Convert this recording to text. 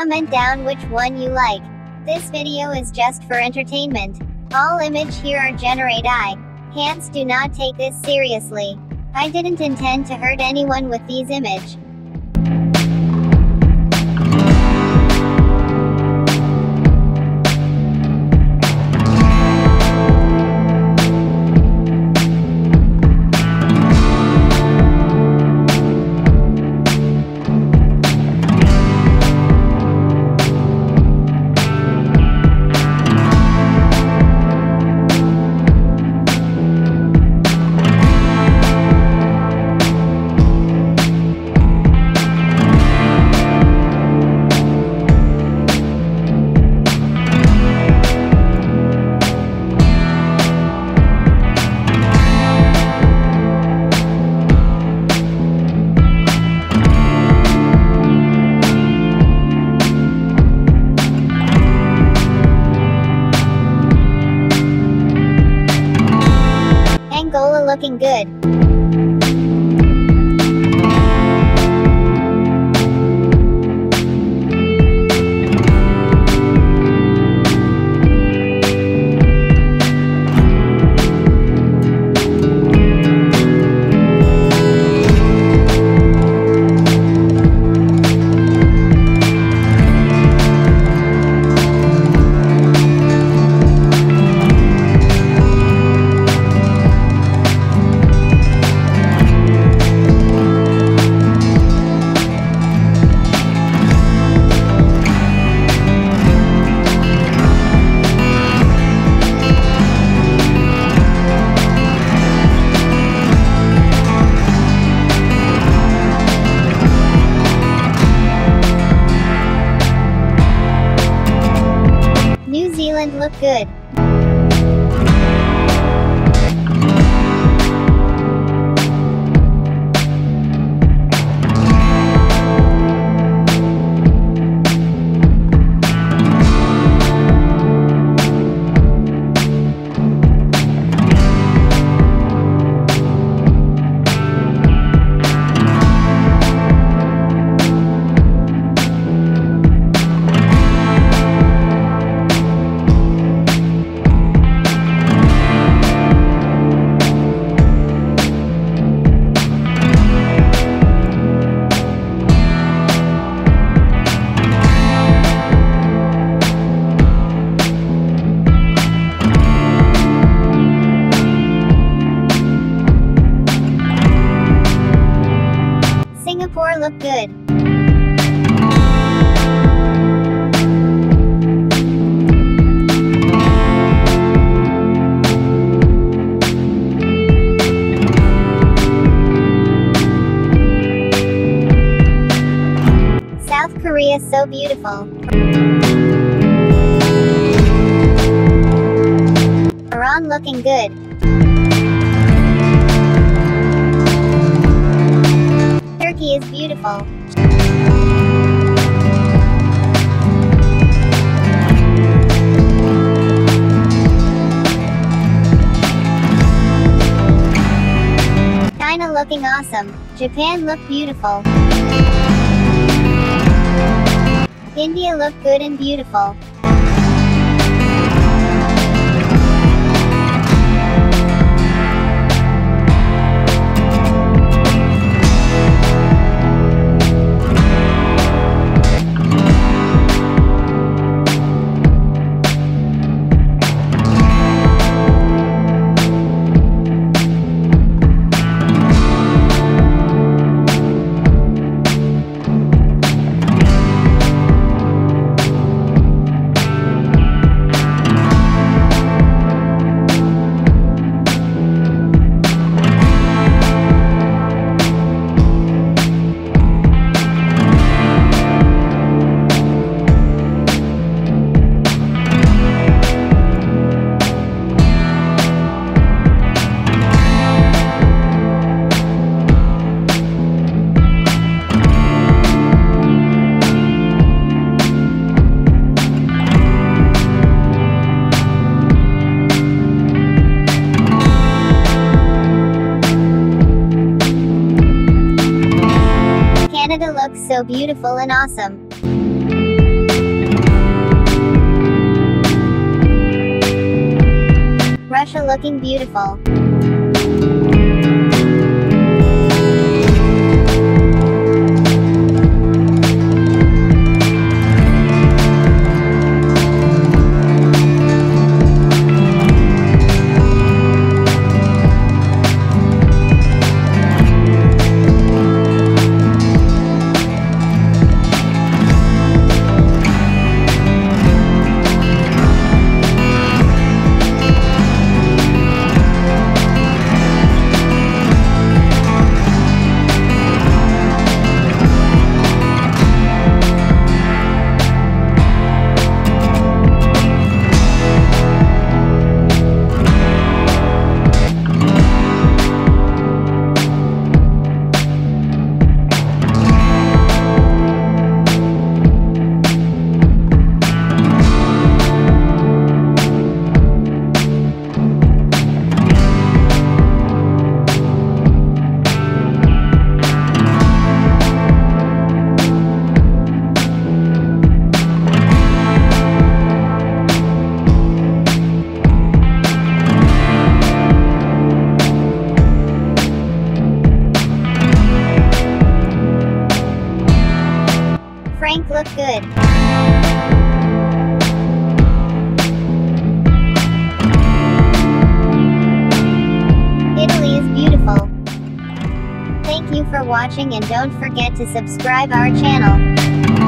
Comment down which one you like. This video is just for entertainment. All images here are generated. Hence do not take this seriously. I didn't intend to hurt anyone with these images. Angola looking good. New Zealand look good. Singapore look good. South Korea so beautiful. Iran looking good. Turkey is beautiful. China looking awesome. Japan look beautiful. India look good and beautiful. Canada looks so beautiful and awesome. looking beautiful. Frank looked good. Italy is beautiful. Thank you for watching and don't forget to subscribe our channel.